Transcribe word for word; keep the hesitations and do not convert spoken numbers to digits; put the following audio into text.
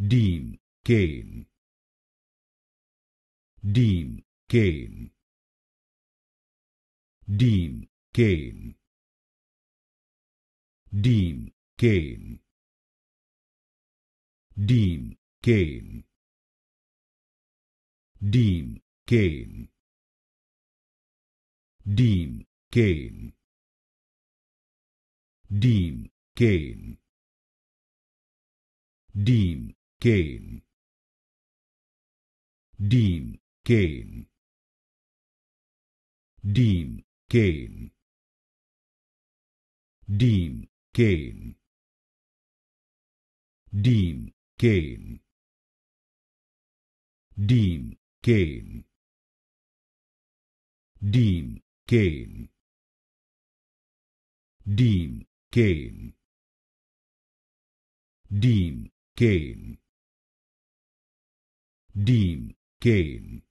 Dean Cain. Dean Cain. Dean Cain. Dean Cain. Dean Cain. Dean Cain. Dean Cain. Dean Cain. Dean Cain. Dean Cain. Dean Cain. Dean Cain. Dean Cain. Dean Cain. Dean Cain. Dean Cain. Dean Cain. Dean Cain.